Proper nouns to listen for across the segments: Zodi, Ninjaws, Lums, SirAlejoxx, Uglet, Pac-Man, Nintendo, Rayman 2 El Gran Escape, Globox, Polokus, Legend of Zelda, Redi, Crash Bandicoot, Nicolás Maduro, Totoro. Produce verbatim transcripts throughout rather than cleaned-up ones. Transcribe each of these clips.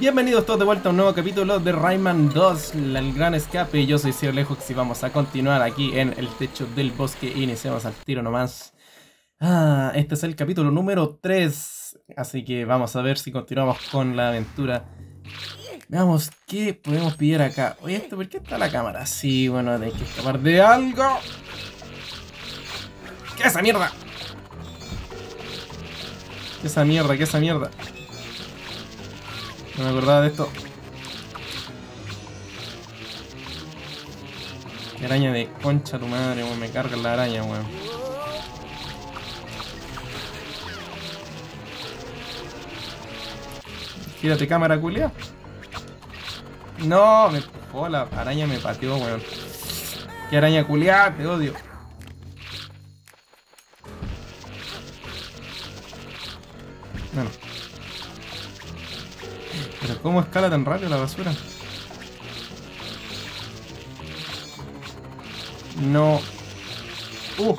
Bienvenidos todos de vuelta a un nuevo capítulo de Rayman dos El Gran Escape. Yo soy SirAlejoxx y vamos a continuar aquí en el techo del bosque. Iniciamos al tiro nomás. Ah, este es el capítulo número tres. Así que vamos a ver si continuamos con la aventura. Veamos qué podemos pillar acá. Oye, ¿esto por qué está la cámara? Sí, bueno, hay que escapar de algo. ¿Qué es esa mierda? ¿Qué es esa mierda? ¿Qué es esa mierda? No me acordaba de esto. ¿Qué araña de concha tu madre, weón? Me carga la araña, weón. Gírate, cámara, culia. No, me empujó, la araña me pateó, weón. ¿Qué araña culia? Te odio. Bueno. ¿Pero cómo escala tan rápido la basura? No. ¡Uh!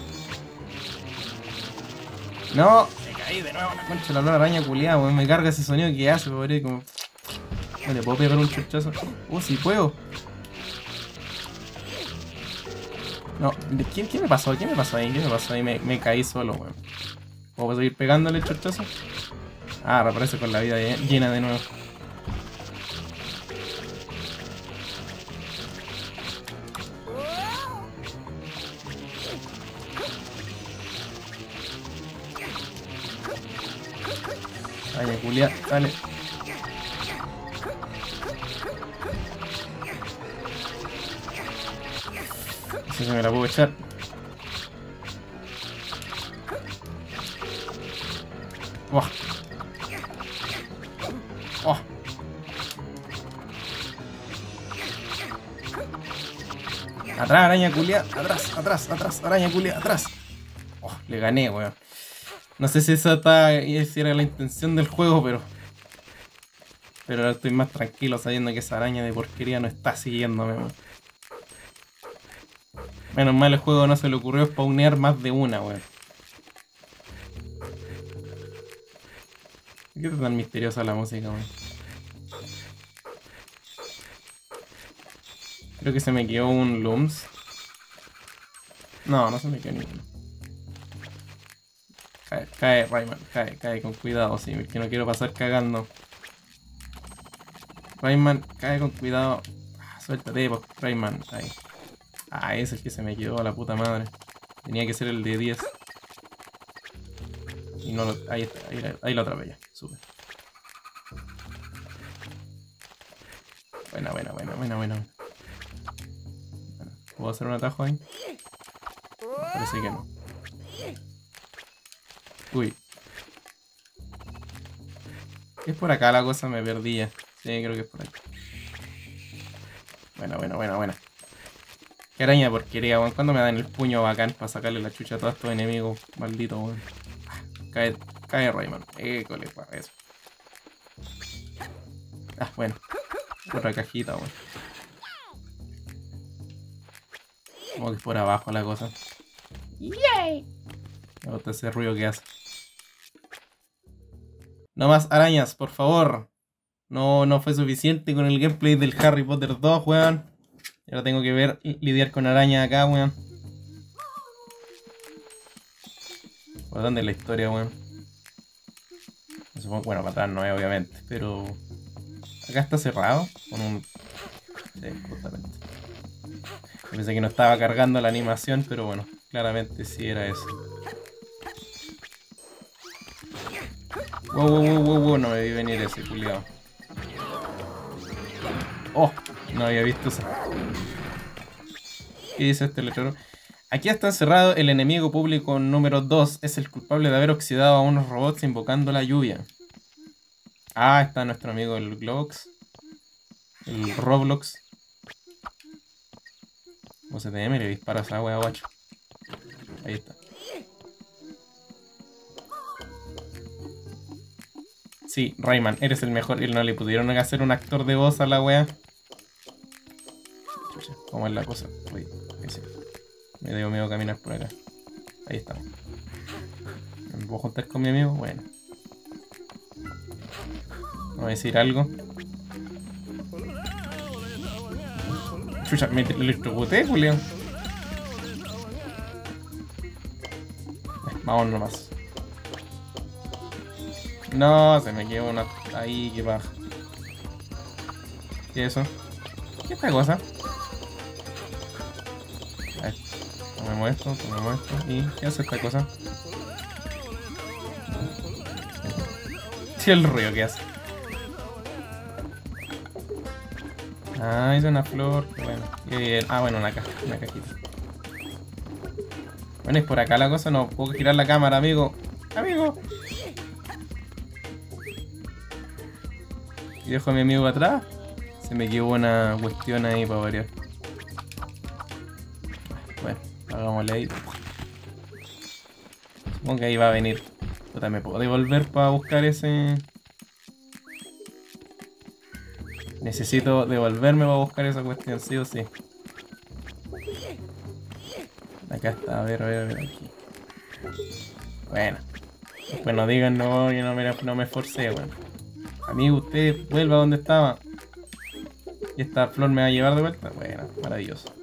¡No! Me caí de nuevo, la concha de la lora araña culiada, weón. Me carga ese sonido que hace, pobre. Como... ¿No le puedo pegar un chuchazo? ¡Uh, sí puedo! No, ¿qué, qué me pasó? ¿Qué me pasó ahí? ¿Qué me pasó ahí? Me, me caí solo, weón. ¿Puedo seguir pegándole el chuchazo? Ah, reaparece con la vida llena de nuevo. Vaya, culia, dale. No sé si me la puedo echar. Buah. Oh. Atrás, araña culia, atrás, atrás, atrás, araña culia, atrás. Oh, le gané, weón. No sé si esa era la intención del juego, pero... Pero ahora estoy más tranquilo sabiendo que esa araña de porquería no está siguiéndome. Weón. Menos mal el juego no se le ocurrió spawnear más de una, weón. ¿Qué es tan misteriosa la música, weón? Creo que se me quedó un Looms. No, no se me quedó ninguno. Cae, cae, Rayman, cae, cae, con cuidado, sí, que no quiero pasar cagando. Rayman, cae con cuidado. Ah, suéltate, pues, Rayman, ahí. Ah, ese es el que se me quedó, la puta madre. Tenía que ser el de diez. Y no lo... Ahí está, ahí, ahí lo atrapé ya, súper. Buena, buena, buena, buena, buena. ¿Puedo hacer un atajo ahí? Parece que no. Uy. Es por acá la cosa, me perdía. Sí, creo que es por acá. Buena, buena, buena, buena. Qué araña de porquería, weón. ¿Cuándo me dan el puño bacán para sacarle la chucha a todos estos enemigos? Maldito, weón. Ah, cae, cae Rayman. École, para eso. Ah, bueno. Otra cajita, weón. Como que es por abajo la cosa. ¡Yay! Me gusta ese ruido que hace. No más arañas, por favor. No, no fue suficiente con el gameplay del Harry Potter dos, weón. Y ahora tengo que ver lidiar con arañas acá, weón. ¿Por dónde es la historia, weón? Me supongo, bueno, para atrás no es, obviamente, pero... Acá está cerrado con un... Sí, justamente. Pensé que no estaba cargando la animación, pero bueno, claramente sí era eso. Wow, wow, wow, wow, no me vi venir ese culiao. Oh, no había visto eso. ¿Qué dice este letrero? Aquí está encerrado el enemigo público número dos. Es el culpable de haber oxidado a unos robots invocando la lluvia. Ah, está nuestro amigo el Globox. El Roblox. ¿Cómo se teme? Le dispara a esa wea, guacho. Ahí está. Sí, Rayman, eres el mejor. No le pudieron hacer un actor de voz a la wea. ¿Cómo es la cosa? Uy, ese. Me dio miedo caminar por acá. Ahí estamos. ¿Me puedo juntar con mi amigo? Bueno. Voy a decir algo. Chucha, me electrocuté, Julián. Vamos nomás. No, se me quedó una... Ahí, que baja. ¿Qué es eso? ¿Qué es esta cosa? A ver, tomemos esto, tomemos esto. ¿Y qué hace esta cosa? Sí, el ruido que hace. Ah, es una flor. Bueno, qué bien. Ah, bueno, una caja, una cajita. Bueno, es por acá la cosa. No puedo girar la cámara, amigo. Amigo. Y dejo a mi amigo atrás. Se me quedó una cuestión ahí para variar. Bueno, hagámosle ahí. Supongo que ahí va a venir. Puta, me puedo devolver para buscar ese... Necesito devolverme para buscar esa cuestión, sí o sí. Acá está, a ver, a ver, a ver aquí. Bueno. Después no digan, no, yo no me, no me esforcé, bueno. Amigo, usted vuelva donde estaba. ¿Y esta flor me va a llevar de vuelta? Bueno, maravilloso.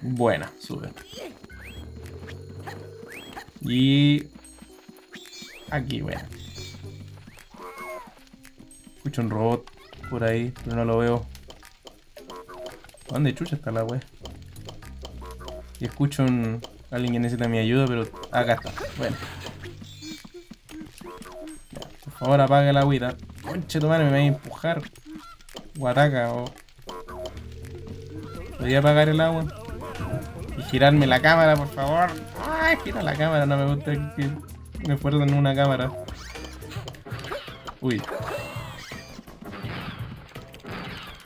Buena, sube. Y... aquí, bueno. Escucho un robot por ahí, pero no lo veo. ¿Dónde chucha está la wea? Y escucho un... alguien que necesita mi ayuda, pero... acá está, bueno. Por favor, apaga la agüita. Conche tu madre, me va a empujar. Guataca, o... ¿podría apagar el agua? Y girarme la cámara, por favor. ¡Ay, gira la cámara! No me gusta que... me fuerzan en una cámara. Uy.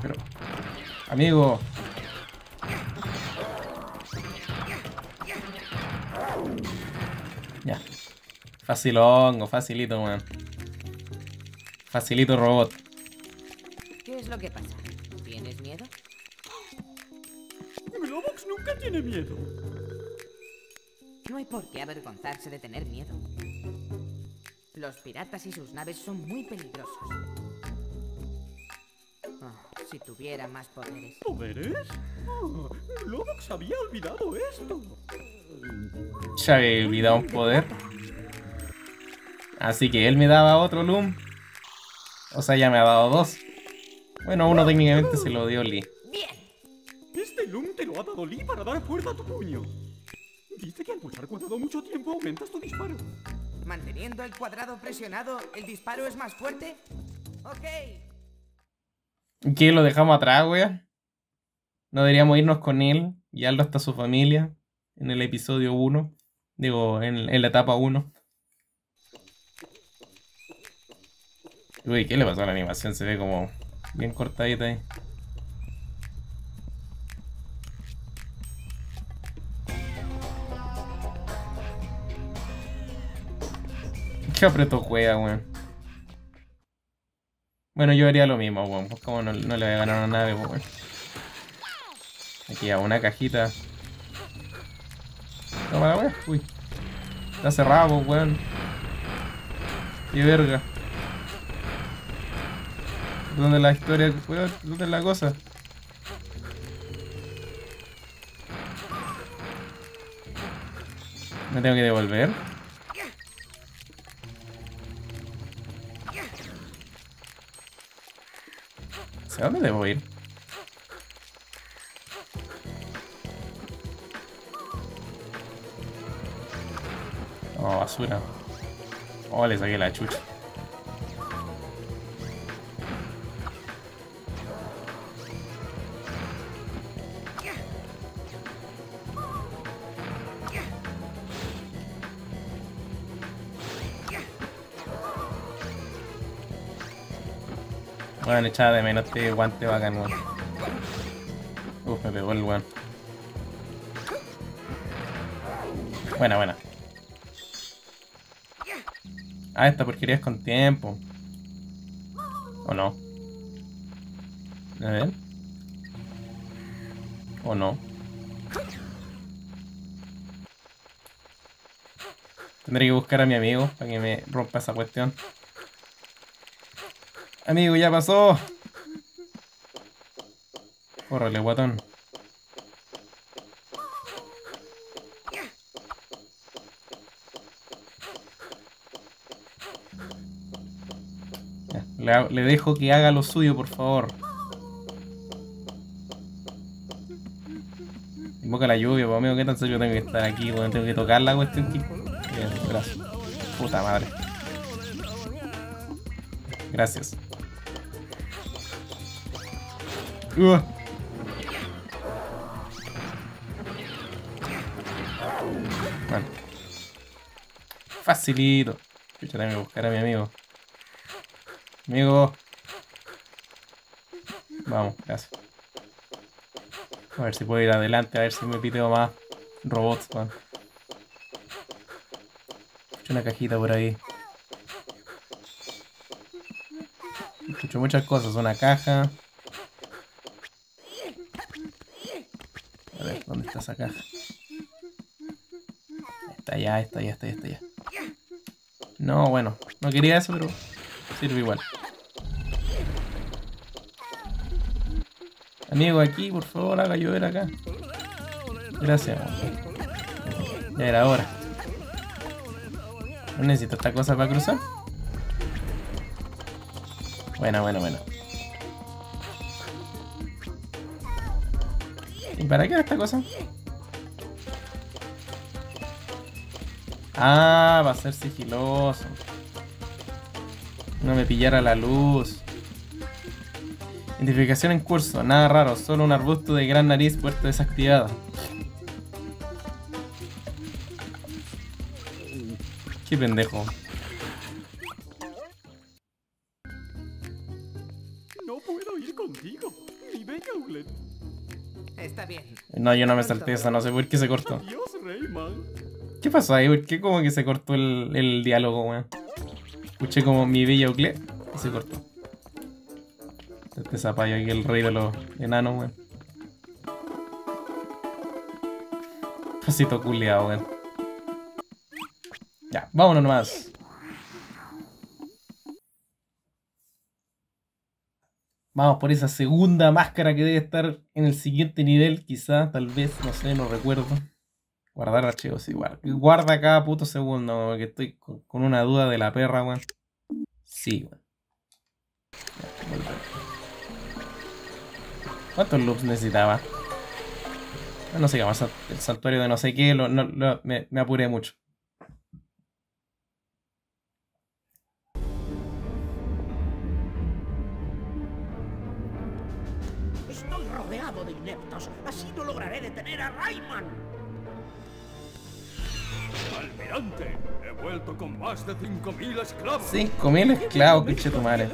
Pero... amigo. Ya. Fácil hongo, facilito, man. Facilito robot. ¿Qué es lo que pasa? ¿Tienes miedo? Globox nunca tiene miedo. No hay por qué avergonzarse de tener miedo. Los piratas y sus naves son muy peligrosos. Oh, si tuviera más poderes. ¿Poderes? Oh, Globox había olvidado esto. Ya había olvidado un poder. Así que él me daba otro Loom. O sea, ya me ha dado dos. Bueno, uno técnicamente se lo dio Lee. Bien. Este Loom te lo ha dado Lee para dar fuerza a tu puño. Dice que al pulsar cuadrado mucho tiempo aumentas tu disparo. ¿Manteniendo el cuadrado presionado, el disparo es más fuerte? Ok. ¿Qué? ¿Lo dejamos atrás, wea? No deberíamos irnos con él, guiarlo hasta su familia. En el episodio uno. Digo, en, en la etapa uno. Uy, ¿qué le pasó a la animación? Se ve como bien cortadita ahí. Que apretó juega, weón. Bueno, yo haría lo mismo, weón. Pues como no, no le voy a ganar a una nave, weón. Aquí hago una cajita. Toma la weón. Uy. Está cerrado, weón. Qué verga. ¿Dónde es la historia, weón? ¿Dónde es la cosa? Me tengo que devolver. ¿A dónde debo ir? Oh, basura. Oh, le saqué la chucha. Bueno, echaba de menos este guante bacán, weón. Uf, me pegó el weón. Buena, buena. Ah, esta porquería es con tiempo. ¿O no? A ver. ¿O no? Tendré que buscar a mi amigo para que me rompa esa cuestión. Amigo, ya pasó. Córrele, guatón. Ya, le, le dejo que haga lo suyo, por favor. Invoca la lluvia, pues, amigo. ¿Qué tan serio tengo que estar aquí? Bueno, tengo que tocar la cuestión. Que... Gracias. Puta madre. Gracias. Uh. Bueno. Facilito. Yo tengo que buscar a mi amigo. Amigo. Vamos, gracias. A ver si puedo ir adelante, a ver si me piteo más robots, man. Escucho una cajita por ahí. Escucho muchas cosas, una caja. A ver, ¿dónde está esa caja? Está allá, está allá, está allá, está allá. No, bueno, no quería eso, pero sirve igual. Amigo, aquí, por favor, haga llover acá. Gracias. Ya era hora. No necesito esta cosa para cruzar. Bueno, bueno, bueno. ¿Y para qué era esta cosa? Ah, va a ser sigiloso. No me pillara la luz. Identificación en curso, nada raro, solo un arbusto de gran nariz puesto desactivado. Qué pendejo. No puedo ir contigo, ni venga, Uglet. Está bien. No, yo no me salté esa, no sé por qué se cortó. Adiós, Rayman. ¿Qué pasó ahí? ¿Por qué como que se cortó el, el diálogo, weón? Escuché como mi bella Uglet y se cortó. Este zapallo aquí, el rey de los enanos, weón. Pasito culiado, weón. Ya, vámonos nomás. Vamos por esa segunda máscara que debe estar en el siguiente nivel, quizá, tal vez, no sé, no recuerdo. Guardar archivos, sí, guarda, guarda cada puto segundo, porque estoy con una duda de la perra, weón. Sí, weón. ¿Cuántos loops necesitaba? No sé qué más, el santuario de no sé qué, lo, no, lo, me, me apuré mucho. Estoy rodeado de ineptos, así no lograré detener a Rayman. Almirante, he vuelto con más de cinco mil esclavos. cinco mil esclavos, pinche tu madre.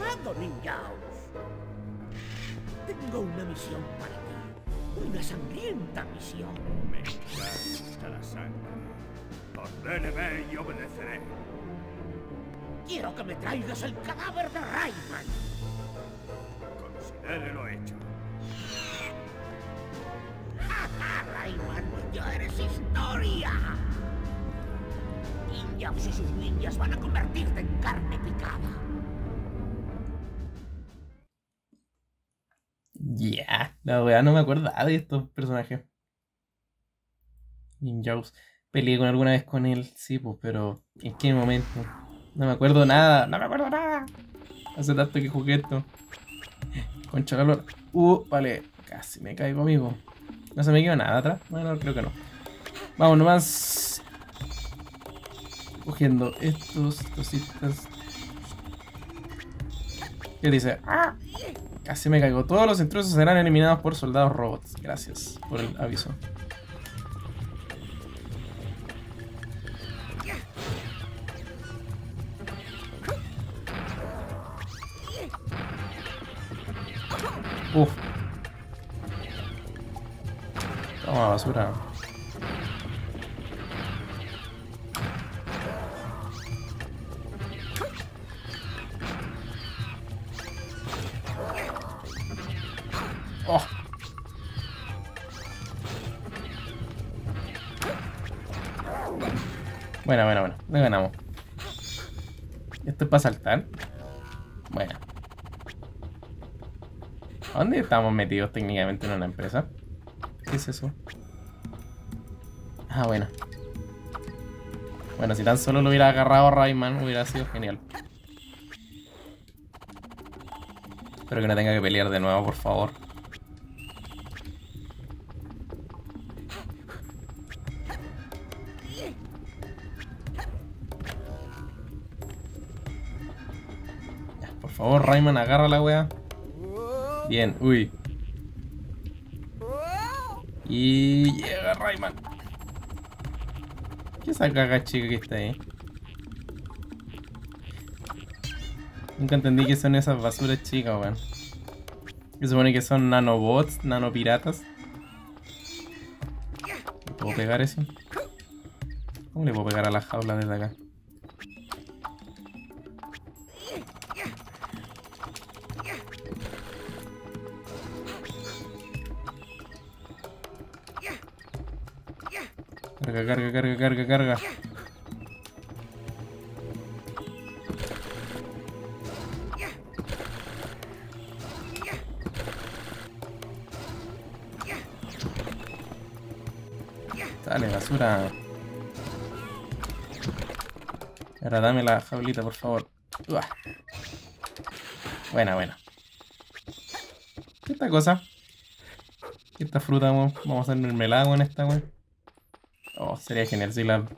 Tengo una misión para ti. Una sangrienta misión. Me encanta la sangre. Ordéneme y obedeceré. Quiero que me traigas el cadáver de Rayman. Considérelo hecho. Rayman, ya eres historia. Ninjaws y sus ninjas van a convertirte en carne picada. Ya, yeah. La verdad no me acordaba de estos personajes. Ninjaws. Peleé con alguna vez con él, sí, pues, pero ¿en qué momento? No me acuerdo nada, no me acuerdo nada. Hace tanto que jugué esto. Concha calor. Uh, vale, casi me caigo, amigo. ¿No se me quedó nada atrás? Bueno, creo que no. Vamos nomás. Cogiendo estos cositas. ¿Qué dice? ¡Ah! Casi me caigo. Todos los intrusos serán eliminados por soldados robots. Gracias por el aviso. Uf. Toma basura. Bueno, bueno, bueno. Le ganamos. ¿Esto es para saltar? Bueno. ¿A dónde estamos metidos técnicamente en una empresa? ¿Qué es eso? Ah, bueno. Bueno, si tan solo lo hubiera agarrado Rayman, hubiera sido genial. Espero que no tenga que pelear de nuevo, por favor. Ya, por favor, Rayman, agarra la wea. Bien, uy. Y llega Rayman. ¿Qué es esa caga chica que está ahí? Nunca entendí qué son esas basuras chicas, weón. Se supone que son nanobots, nanopiratas. ¿Le puedo pegar eso? ¿Cómo le puedo pegar a las jaulas desde acá? Carga, carga, carga, carga, carga. Dale, basura. Ahora dame la jaulita, por favor. Uah. Buena, buena. ¿Qué esta cosa? ¿Qué esta fruta, weón? Vamos a hacer mermelada con esta, weón. Oh, sería genial si la...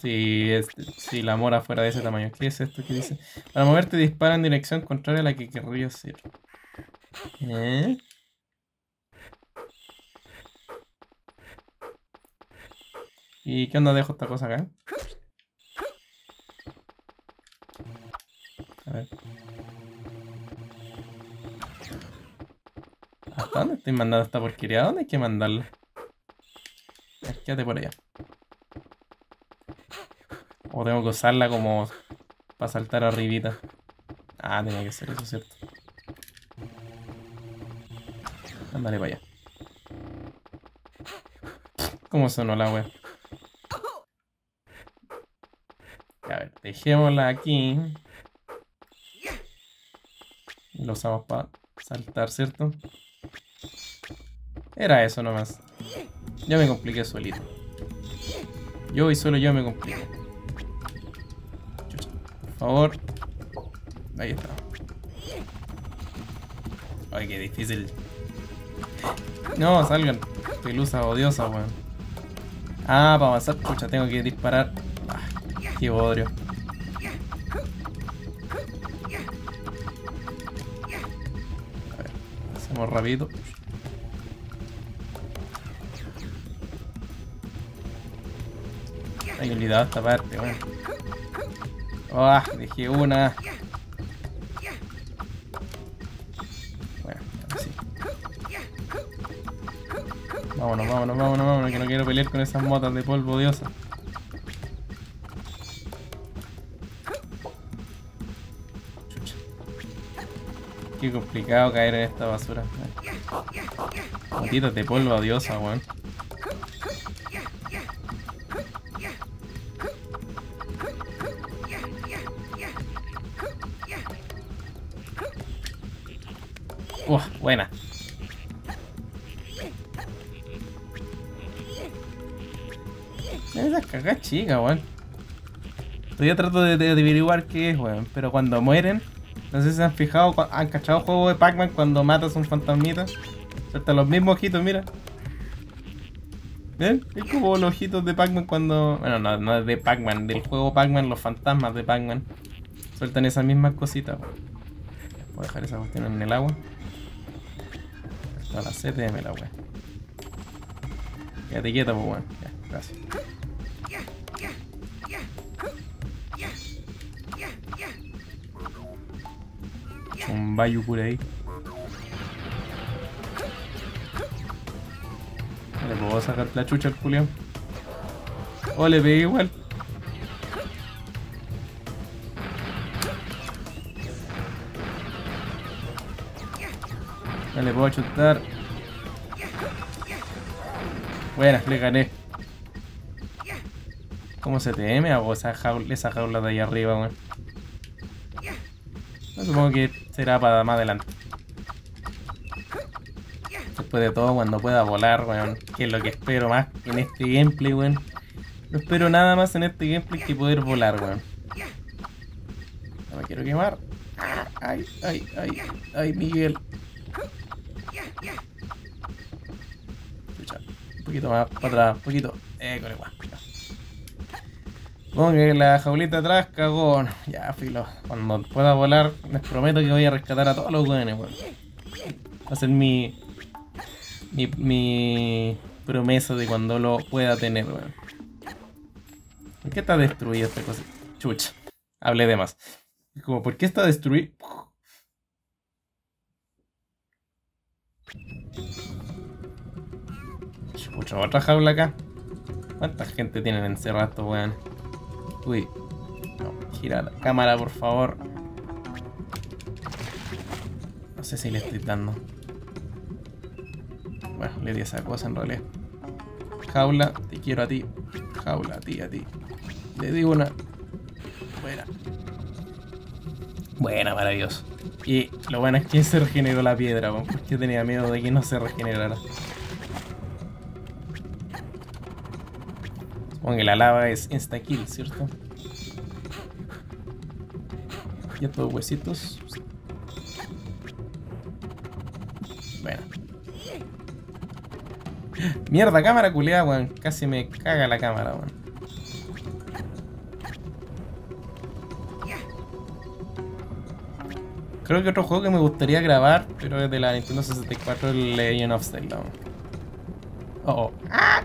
Si, es, si la mora fuera de ese tamaño. ¿Qué es esto que dice? Para moverte dispara en dirección contraria a la que querrías ir. ¿Eh? ¿Y qué onda dejo esta cosa acá? A ver. ¿Hasta dónde estoy mandando esta porquería? ¿A dónde hay que mandarla? Quédate por allá. O tengo que usarla como para saltar arribita. Ah, tenía que ser eso, ¿cierto? Ándale para allá. ¿Cómo sonó la wea? A ver, dejémosla aquí. Lo usamos para saltar, ¿cierto? Era eso nomás. Yo me compliqué solito. Yo y solo yo me compliqué. Por favor. Ahí está. Ay, qué difícil. No, salgan. Pelusa odiosa, weón. Ah, para avanzar, pucha, tengo que disparar. Ah, qué bodrio. A ver, hacemos rapidito. Ay, he olvidado esta parte, weón. Ah, oh, dejé una. Bueno, así. Vámonos, vámonos, vámonos, vámonos, que no quiero pelear con esas motas de polvo odiosa. Chucha. Qué complicado caer en esta basura. Motitas de polvo odiosa, weón. Uh, buena. Esas cagas chicas, weón. Todavía trato de, de averiguar qué es, weón. Pero cuando mueren, no sé si se han fijado, han cachado juego de Pac-Man cuando matas a un fantasmita. Hasta los mismos ojitos, mira. ¿Ven? Es como los ojitos de Pac-Man cuando... Bueno, no, no es de Pac-Man, del juego Pac-Man, los fantasmas de Pac-Man. Sueltan esas mismas cositas, weón. Voy a dejar esa cuestión en el agua. A la C T M la wea. Quédate quieta, pues weón. Ya, gracias. Un bayu por ahí. Le puedo sacar la chucha al culiao. O le pegué igual. No le puedo chutar. Buenas, le gané. ¿Cómo se teme o esa jaula, esa jaula de ahí arriba, weón? No, supongo que será para más adelante. Después de todo, cuando pueda volar, weón, que es lo que espero más en este gameplay, weón. No espero nada más en este gameplay que poder volar, weón. No me quiero quemar. Ay, ay, ay, ay, Miguel. Escucha, un poquito más para atrás, un poquito. Eh, con el guapo. Supongo que la jaulita atrás cagó. Ya, filo. Cuando pueda volar, les prometo que voy a rescatar a todos los weones, weón. Va a ser mi, mi, mi promesa de cuando lo pueda tener, weón. ¿Por qué está destruida esta cosa? Chucha. Hablé de más. Como, ¿por qué está destruida? Chucha, otra jaula acá. ¿Cuánta gente tienen encerrado estos weones? Uy, no, gira la cámara, por favor. No sé si le estoy dando. Bueno, le di esa cosa en realidad. Jaula, te quiero a ti. Jaula, a ti, a ti. Le di una. Buena. Buena, maravilloso. Y lo bueno es que se regeneró la piedra, porque tenía miedo de que no se regenerara. Supongo que la lava es insta-kill, ¿cierto? Y estos huesitos. Bueno. Mierda, cámara culeada, weón. Casi me caga la cámara, weón. Creo que otro juego que me gustaría grabar, pero es de la Nintendo sesenta y cuatro, el Legend of Zelda, weón. Oh, oh. ¡Ah!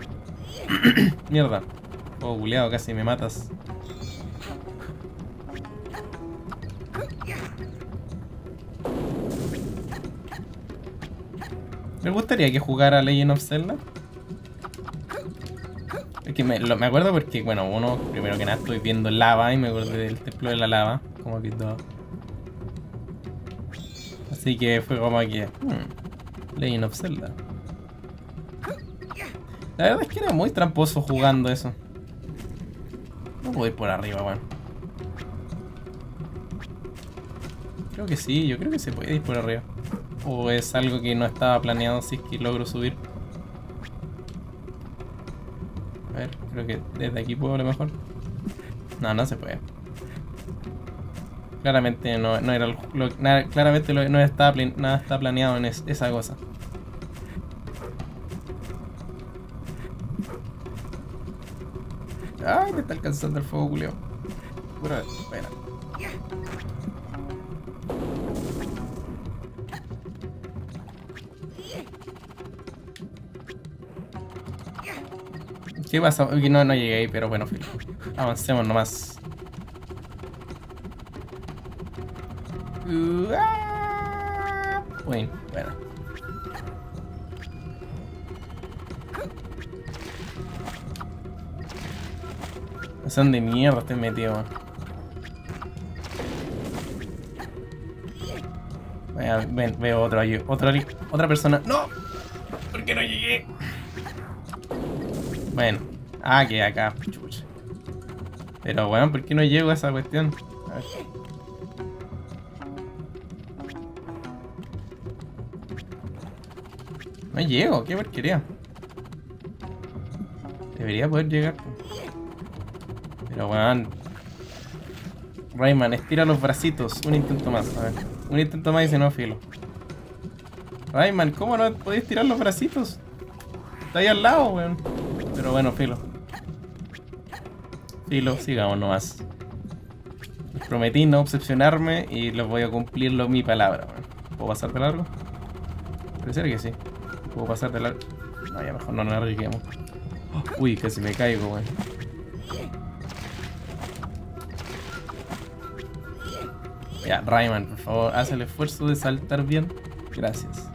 Mierda. Oh, buleado, casi me matas. Me gustaría que jugara Legend of Zelda. Es que me, lo, me acuerdo porque, bueno, uno, primero que nada, estoy viendo lava y me acuerdo del templo de la lava. Como que todo. Así que fue como que. Hmm, Legend of Zelda. La verdad es que era muy tramposo jugando eso. No puedo ir por arriba, weón. Creo que sí, yo creo que se puede ir por arriba. O es algo que no estaba planeado, si es que logro subir. A ver, creo que desde aquí puedo a lo mejor. No, no se puede. Claramente no, no era lo, nada, claramente lo, no estaba, nada está planeado en es, esa cosa. Ay, me está alcanzando el fuego, culeo. Pura pena. ¿Qué pasa? No, no llegué ahí, pero bueno, filo. Avancemos nomás. Bueno, bueno. Son de mierda este metido, man. Vaya, ven, veo otro ahí. Otra, otra persona. ¡No! ¿Por qué no llegué? Bueno. Ah, que acá. Chucha. Pero bueno, ¿por qué no llego a esa cuestión? A ver. No llego, qué porquería. Debería poder llegar. Pero weón. Rayman, estira los bracitos. Un intento más, a ver. Un intento más y se no filo. Rayman, ¿cómo no podéis tirar los bracitos? Está ahí al lado, weón. Pero bueno, filo. Filo, sigamos nomás. Les prometí no obsesionarme y les voy a cumplir lo, mi palabra, weón. ¿Puedo pasar de largo? Parece que sí. ¿Puedo pasar de largo? No, ya mejor no nos arriesguemos. Oh, uy, casi me caigo, weón. Ya, Rayman, por favor, haz el esfuerzo de saltar bien. Gracias.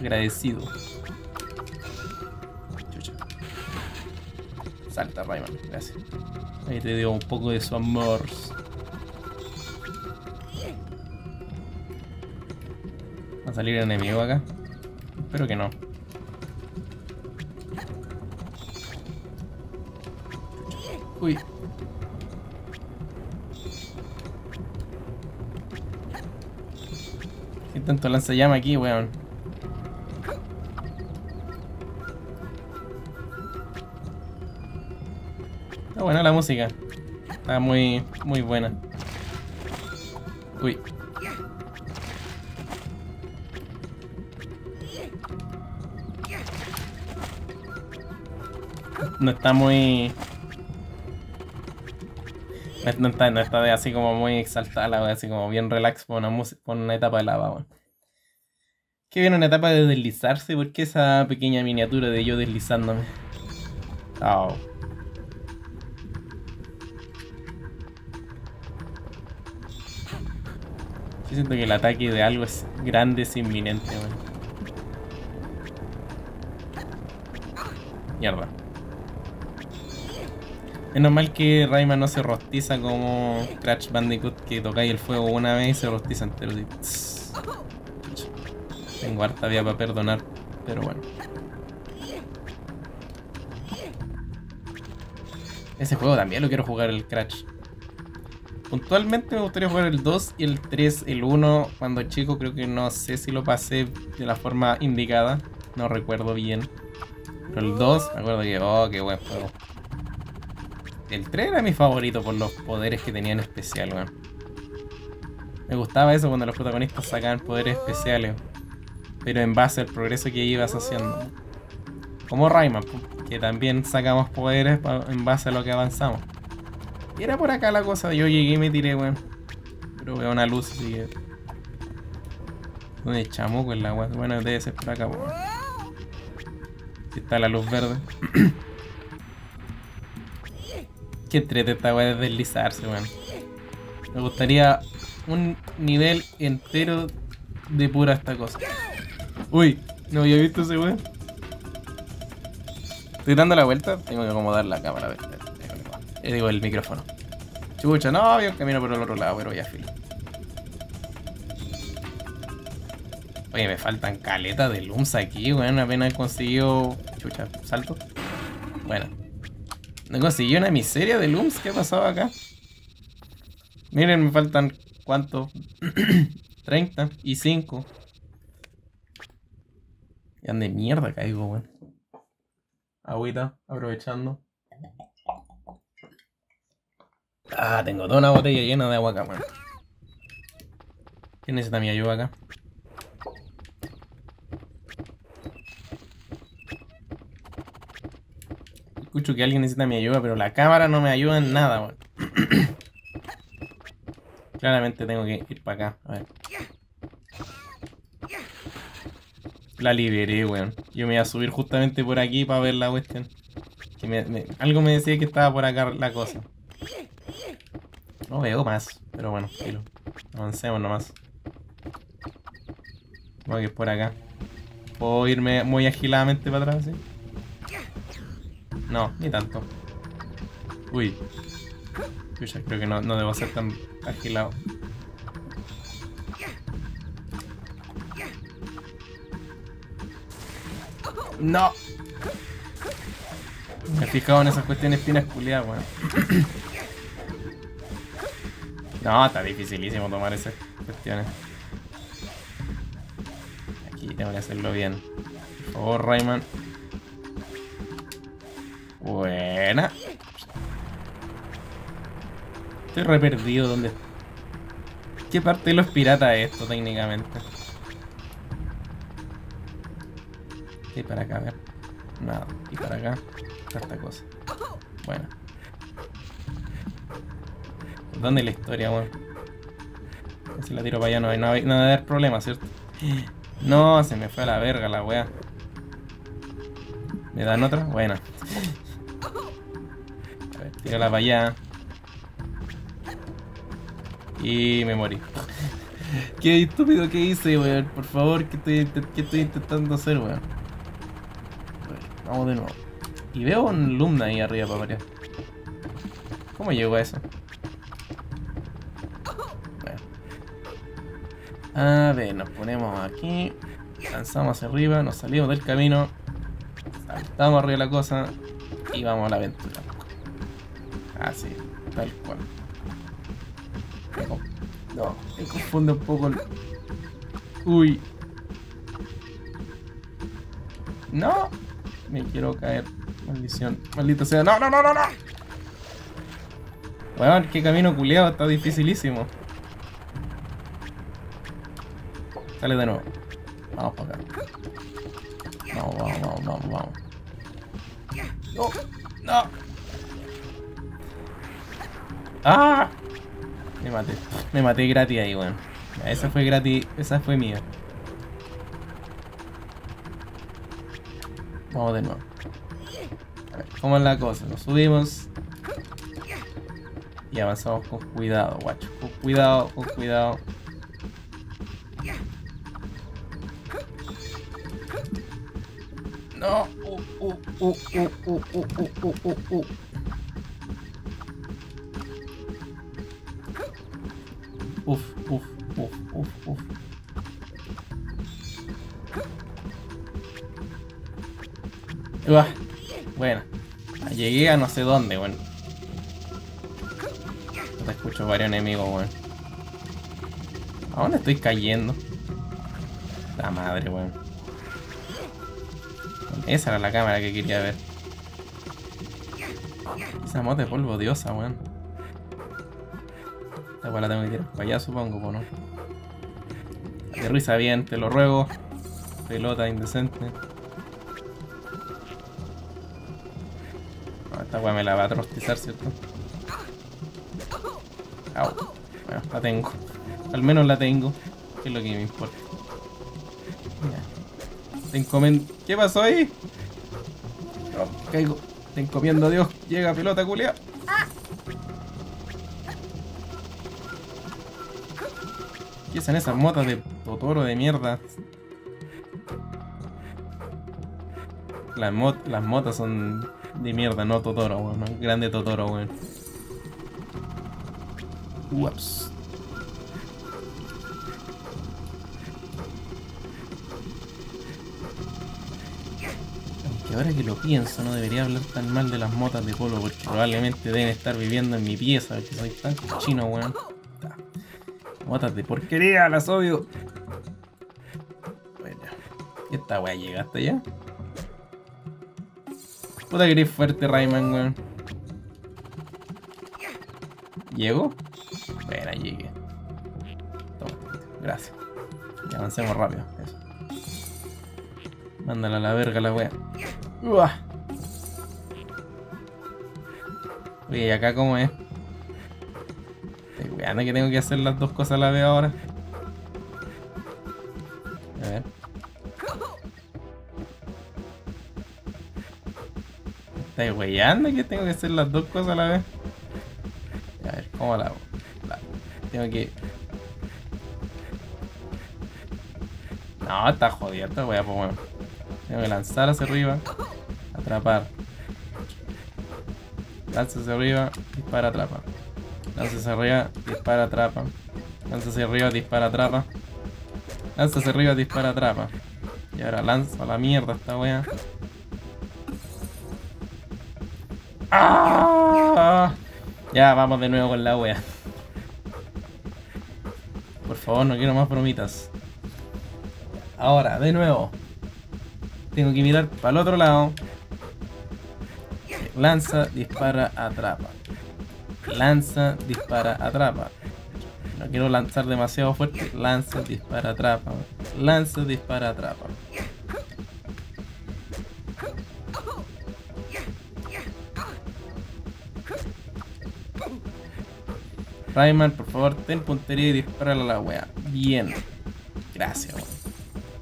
Agradecido. Chucha. Salta, Rayman, gracias. Ahí te dio un poco de su amor. ¿Va a salir el enemigo acá? Espero que no. Chucha. Uy. Hay tanto lanzallamas aquí, weón. Está buena la música. Está muy, muy buena. Uy. No está muy... No está, no está de así como muy exaltada, así como bien relax por una, música, por una etapa de lava, weón. Qué bien una etapa de deslizarse, porque esa pequeña miniatura de yo deslizándome. Oh. Yo siento que el ataque de algo es grande, es inminente, weón. Mierda. Es normal que Rayman no se rostiza como Crash Bandicoot, que tocáis el fuego una vez y se rostiza entero. Tengo harta vida para perdonar, pero bueno. Ese juego también lo quiero jugar, el Crash. Puntualmente me gustaría jugar el dos y el tres, el uno. Cuando chico creo que no sé si lo pasé de la forma indicada, no recuerdo bien. Pero el dos, me acuerdo que, oh, qué buen juego. El tres era mi favorito por los poderes que tenía en especial, weón. Me gustaba eso cuando los protagonistas sacaban poderes especiales, pero en base al progreso que ibas haciendo. Como Rayman, que también sacamos poderes en base a lo que avanzamos. Y era por acá la cosa, yo llegué y me tiré, weón. Pero veo una luz, así que... ¿Dónde chamuco el agua? Bueno, debe ser por acá, weón. Aquí está la luz verde. Que entrete esta weá de deslizarse, weón. Me gustaría un nivel entero de pura esta cosa. Uy, no había visto ese weón. Estoy dando la vuelta, tengo que acomodar la cámara. A ver, eh, digo, el micrófono. Chucha, no, había un camino por el otro lado, pero ya filo. Oye, me faltan caletas de looms aquí, weón. Apenas he conseguido. Chucha, salto. Bueno. No conseguí una miseria de looms. ¿Qué pasaba acá? Miren, me faltan... ¿Cuánto? treinta y cinco. Y ande mierda caigo, weón. Agüita, aprovechando. Ah, tengo toda una botella llena de agua acá, weón. ¿Quién necesita mi ayuda acá? Escucho que alguien necesita mi ayuda, pero la cámara no me ayuda en nada, weón. Claramente tengo que ir para acá, a ver. La liberé, weón. Yo me iba a subir justamente por aquí para ver la cuestión. Que me, me, algo me decía que estaba por acá la cosa. No veo más, pero bueno, filo. Avancemos nomás. Creo que es por acá. Puedo irme muy agiladamente para atrás, ¿sí? No, ni tanto. Uy. Yo ya creo que no, no debo ser tan agilado. ¡No! Me he fijado en esas cuestiones finas culiadas, weón. No, está dificilísimo tomar esas cuestiones. Aquí tengo que hacerlo bien. Por favor, Rayman. Buena. Estoy re perdido. ¿Dónde? ¿Qué parte de los piratas es esto técnicamente? Y para acá, a ver. Nada. Y para acá. Esta cosa. Bueno. ¿Dónde es la historia, weón? Bueno? Si la tiro para allá no hay, no hay, no hay, no hay problema, ¿cierto? No, se me fue a la verga la wea. ¿Me dan otra? Bueno. Tírala para allá. Y me morí. Qué estúpido que hice, weón. Por favor, ¿qué estoy, qué estoy intentando hacer, weón? Vamos de nuevo. Y veo un lumna ahí arriba para variar. ¿Cómo llegó a eso? Bueno. A ver, nos ponemos aquí. Lanzamos hacia arriba, nos salimos del camino. Saltamos arriba de la cosa. Y vamos a la aventura. Así, tal cual. Oh, no, me confunde un poco el... Uy. No. Me quiero caer. Maldición. Maldita sea. No, no, no, no, no. Weón, qué camino culeado. Está dificilísimo. Sale de nuevo. Vamos para acá. Vamos, vamos, vamos, vamos, vamos. No, no. ¡Ah! Me maté. Me maté gratis ahí, weón. Bueno. Esa fue gratis. Esa fue mía. Vamos de nuevo. A ver, ¿cómo es la cosa? Nos subimos. Y avanzamos con cuidado, guacho. Con cuidado, con cuidado. No. Uh, uh, uh, uh, uh, uh, uh, uh, uh. Uf, uf, uf, uf, uf. Uah. Bueno, llegué a no sé dónde, bueno. No te escucho varios enemigos, bueno. ¿A dónde estoy cayendo? La madre, bueno. Esa era la cámara que quería ver. Esa mota de polvo diosa, weón. Esta weón la tengo que tirar para allá, supongo, ¿no? Aterriza bien, te lo ruego. Pelota indecente. No, esta weón me la va a trostizar, ¿cierto? Au. Bueno, la tengo. Al menos la tengo. Que es lo que me importa. Te encomiendo... ¿Qué pasó ahí? Oh, caigo. Te encomiendo a Dios. Llega, pelota culia. ¿Qué son esas motas de Totoro de mierda? Las, mot las motas son de mierda, no Totoro, weón. Bueno. Grande Totoro, weón. Bueno. Ups. Ahora que lo pienso, no debería hablar tan mal de las motas de polvo, porque probablemente deben estar viviendo en mi pieza, porque soy tan cochino, weón. Motas de porquería, las odio. Bueno, esta weá llega hasta allá. Puta que eres fuerte, Rayman, weón. ¿Llego? Bueno, llegué. Toma, gracias. Y avancemos rápido, eso. Mándala a la verga la weá. Uah. Oye, ¿y acá cómo es? Estoy weando que tengo que hacer las dos cosas a la vez ahora. A ver. Estoy weando que tengo que hacer las dos cosas a la vez. A ver, ¿cómo la hago? La... Tengo que... No, está jodida esta wea, pues bueno. Tengo que lanzar hacia arriba. Atrapar. Lanza hacia arriba, dispara, atrapa. Lanza hacia arriba, dispara, atrapa. Lanza hacia arriba, dispara, atrapa. Lanza hacia arriba, dispara, atrapa. Y ahora lanzo a la mierda esta wea. ¡Ah! Ya, vamos de nuevo con la wea. Por favor, no quiero más bromitas. Ahora, de nuevo. Tengo que mirar para el otro lado. Lanza, dispara, atrapa. Lanza, dispara, atrapa. No quiero lanzar demasiado fuerte. Lanza, dispara, atrapa. Lanza, dispara, atrapa. Rayman, por favor, ten puntería y dispara a la wea. Bien. Gracias, wea.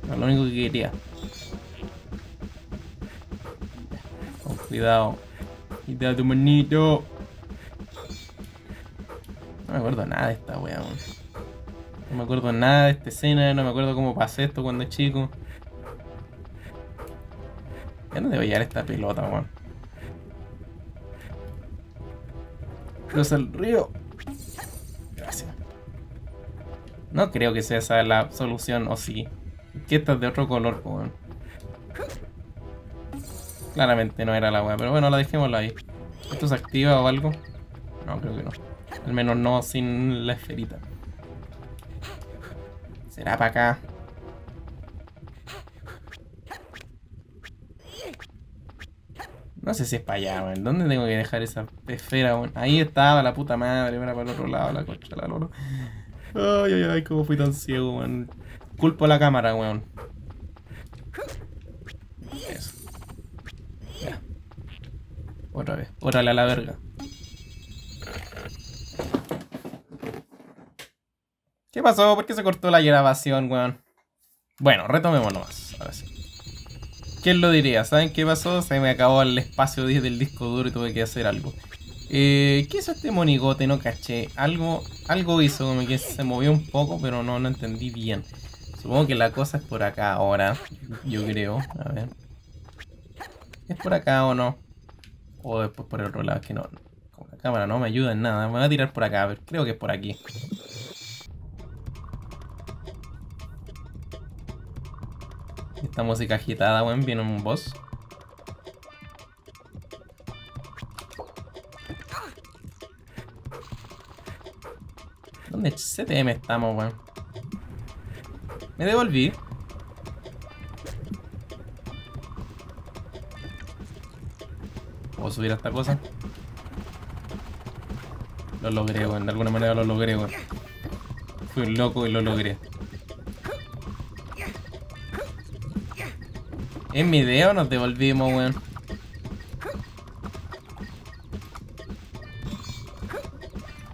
No es lo único que quería. Cuidado. Cuidado tu manito. No me acuerdo nada de esta wea, man. No me acuerdo nada de esta escena. No me acuerdo cómo pasé esto cuando era chico. Ya no debo llegar esta pelota, weón. Cruza el río. Gracias. No creo que sea esa la solución, o sí. Que esta es de otro color, weón. Claramente no era la wea, pero bueno, la dejémosla ahí. ¿Esto se activa o algo? No, creo que no. Al menos no sin la esferita. Será para acá. No sé si es para allá, man. ¿Dónde tengo que dejar esa esfera, man? Ahí estaba la puta madre. Mira, para el otro lado, la concha, la loro. Ay, ay, ay, cómo fui tan ciego, man. Culpo a la cámara, weón. Eso. Ya. Otra vez. Órale a la verga. ¿Qué pasó? ¿Por qué se cortó la grabación, weón? Bueno, retomemos nomás. Ahora sí. ¿Quién lo diría? ¿Saben qué pasó? Se me acabó el espacio del disco duro y tuve que hacer algo. Eh, ¿Qué hizo este monigote? No caché. Algo algo hizo, como que se movió un poco, pero no, no entendí bien. Supongo que la cosa es por acá ahora. Yo creo. A ver. ¿Es por acá o no? O después por el otro lado. Es que no. Con la cámara no me ayuda en nada. Me voy a tirar por acá. A ver, creo que es por aquí. Esta música agitada, weón, viene un boss. ¿Dónde C T M estamos, weón? Me devolví. ¿Puedo subir a esta cosa? Lo logré, weón, de alguna manera lo logré, weón. Fui un loco y lo logré. En mi video nos devolvimos, weón.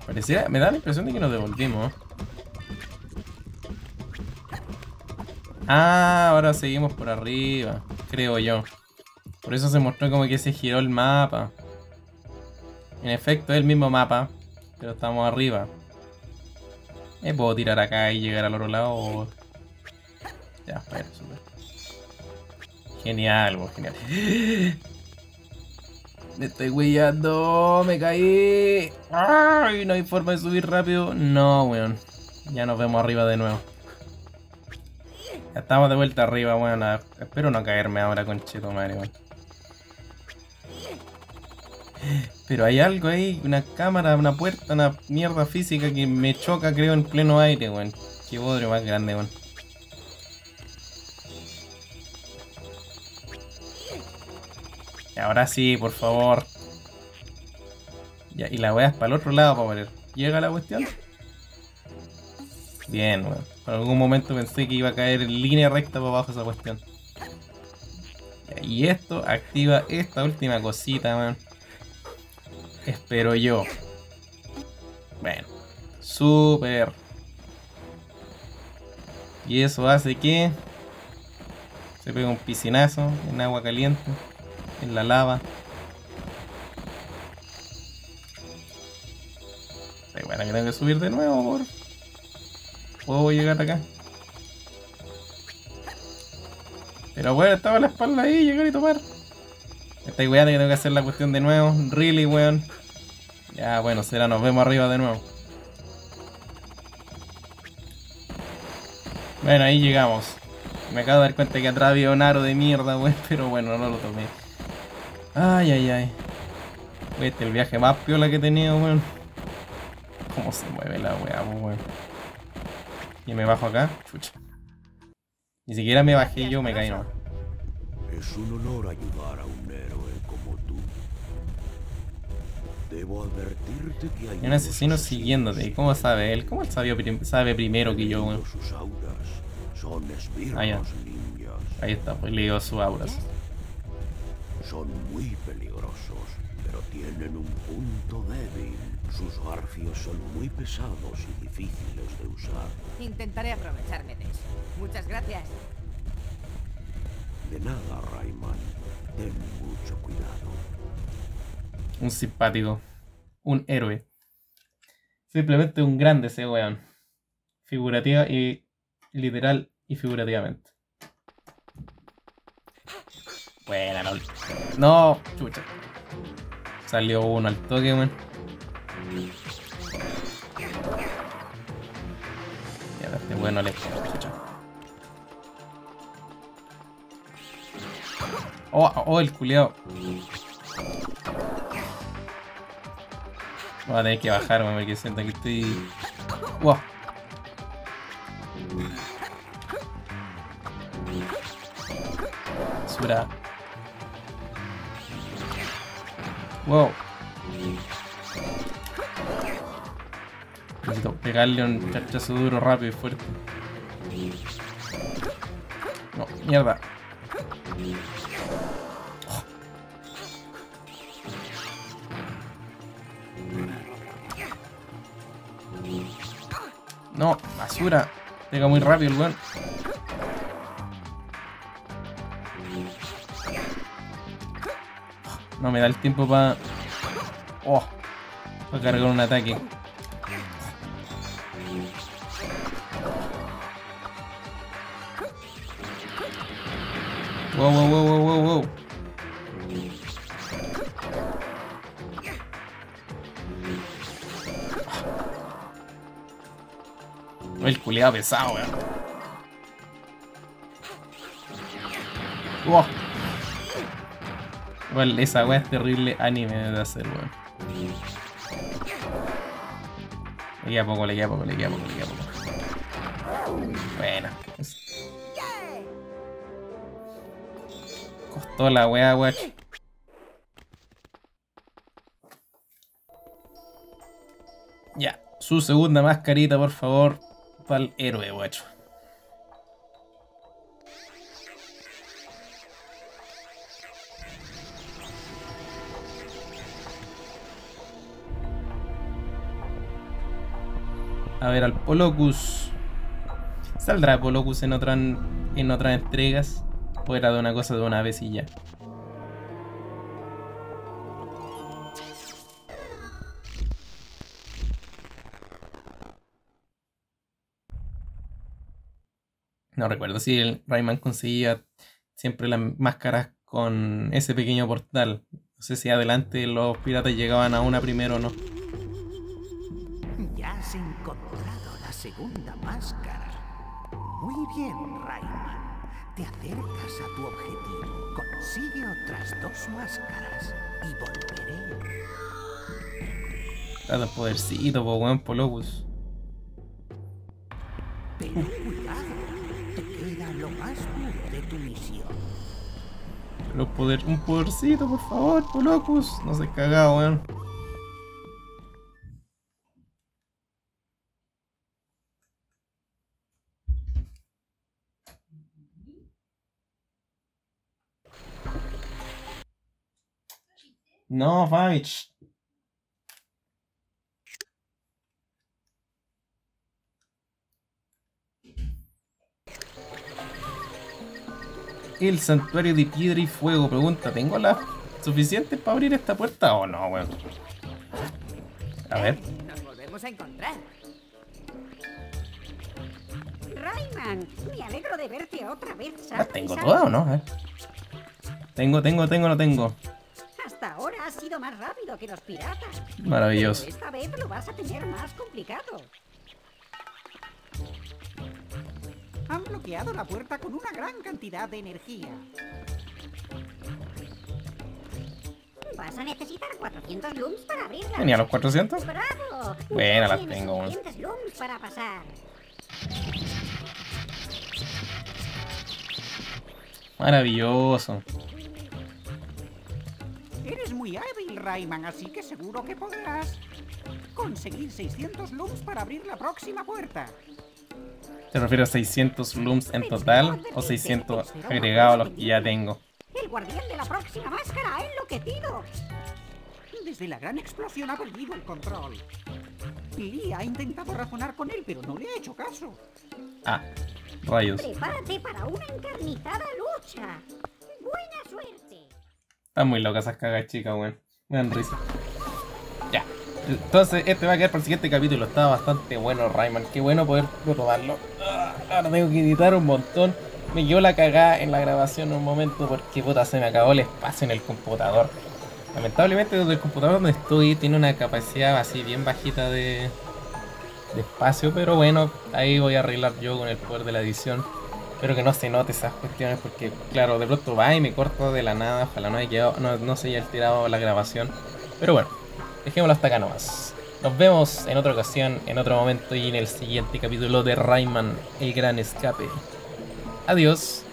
Pareciera, me da la impresión de que nos devolvimos. Ah, ahora seguimos por arriba, creo yo. Por eso se mostró como que se giró el mapa. En efecto, es el mismo mapa, pero estamos arriba. ¿Me puedo tirar acá y llegar al otro lado? O... Ya, espera, super. Genial, genial. Me estoy guiando, me caí. Ay, no hay forma de subir rápido. No, weón. Ya nos vemos arriba de nuevo. Ya estamos de vuelta arriba, weón. Espero no caerme ahora, concheto madre, weón. Pero hay algo ahí, una cámara, una puerta, una mierda física que me choca, creo, en pleno aire, weón. Qué bodrio más grande, weón. Ahora sí, por favor. Ya, y la weá es para el otro lado para poner. ¿Llega la cuestión? Bien, weón. Por algún momento pensé que iba a caer en línea recta para abajo esa cuestión. Ya, y esto activa esta última cosita, weón. Espero yo. Bueno. Súper. Y eso hace que se pegue un piscinazo en agua caliente. En la lava. Bueno, que tengo que subir de nuevo, por favor. ¿Puedo llegar acá? Pero bueno, estaba la espalda ahí, llegar y tomar. Me estáis weando que tengo que hacer la cuestión de nuevo. Really, weón. Ya, bueno, será, nos vemos arriba de nuevo. Bueno, ahí llegamos. Me acabo de dar cuenta que atrás había un aro de mierda, weón. Pero bueno, no lo tomé. Ay, ay, ay. Este es el viaje más piola que he tenido, weón. ¿Cómo se mueve la weá, weón? Y me bajo acá. Chucha. Ni siquiera me bajé yo, me caí, no. Es un honor ayudar a un héroe como tú. Debo advertirte que hay un asesino siguiéndote. ¿Cómo sabe él? ¿Cómo él sabe, prim sabe primero que yo, weón? Sus auras son esbirros, ah, ya. Ahí está, pues le digo sus auras. Son muy peligrosos, pero tienen un punto débil. Sus garfios son muy pesados y difíciles de usar. Intentaré aprovecharme de eso. Muchas gracias. De nada, Rayman. Ten mucho cuidado. Un simpático. Un héroe. Simplemente un grande ese weón. Figurativa y... literal y figurativamente. Buena, no. No, chucha. Salió uno al toque, weón. Y ahora este bueno le chucha. Oh, oh, el culiao. Voy a tener que bajarme porque siento que estoy... ¡Wow! Sura. ¡Wow! Necesito pegarle un chachazo duro, rápido y fuerte. No, mierda. Oh. No, basura. Llega muy rápido el weón. Oh, no me da el tiempo para... Oh, para cargar un ataque. Wow, wow, wow, wow, wow. Oh, el culiado pesado, weón. Wow. Igual esa weá es terrible anime de hacer, weón. Le queda poco, le queda poco, le queda poco, le queda poco. Bueno. Toda la wea, wea. Ya, su segunda mascarita, por favor, para el héroe, guacho. A ver, al Polokus. ¿Saldrá Polokus en otras en otras entregas? Fuera de una cosa de una vez y ya. No recuerdo si el Rayman conseguía siempre las máscaras con ese pequeño portal. No sé si adelante los piratas llegaban a una primero o no. Ya has encontrado la segunda máscara. Muy bien, Rayman. Te acercas a tu objetivo, consigue otras dos máscaras y volveré. Cada podercito, po buen Polokus. Pero cuidado, te queda lo más duro de tu misión. Pero poder, un podercito, por favor, Polokus. No se cagado, weón. No, Fabich. El santuario de piedra y fuego. Pregunta, ¿tengo las suficientes para abrir esta puerta o no, weón? A ver. Nos volvemos a encontrar. Rayman, me alegro de verte otra vez. ¿Las tengo todas o no? A ver. Tengo, tengo, tengo, no tengo. Hasta ahora has sido más rápido que los piratas. Maravilloso. Pero esta vez lo vas a tener más complicado. Han bloqueado la puerta con una gran cantidad de energía. Vas a necesitar cuatrocientos looms para abrirla. ¿Tenía los cuatrocientos? ¡Bravo! Buena, las tengo. cuatrocientos looms para pasar. Maravilloso. Eres muy hábil, Rayman, así que seguro que podrás conseguir seiscientos looms para abrir la próxima puerta. ¿Te refieres a seiscientos looms en total o seiscientos agregados a los que ya tengo? El guardián de la próxima máscara ha enloquecido. Desde la gran explosión ha perdido el control. Lee ha intentado razonar con él, pero no le ha hecho caso. Ah, rayos. Prepárate para una encarnizada lucha. Buena suerte. Están muy locas esas cagas chicas, weón. Me dan risa. Ya. Entonces, este va a quedar para el siguiente capítulo. Estaba bastante bueno, Rayman. Qué bueno poder retomarlo. Ah, ahora tengo que editar un montón. Me llevó la cagada en la grabación un momento porque, puta, se me acabó el espacio en el computador. Lamentablemente, desde el computador donde estoy tiene una capacidad así bien bajita de, de espacio. Pero bueno, ahí voy a arreglar yo con el poder de la edición. Espero que no se note esas cuestiones porque, claro, de pronto va y me corto de la nada. Ojalá no haya quedado, no, no se haya alterado la grabación. Pero bueno, dejémoslo hasta acá nomás. Nos vemos en otra ocasión, en otro momento y en el siguiente capítulo de Rayman, El Gran Escape. Adiós.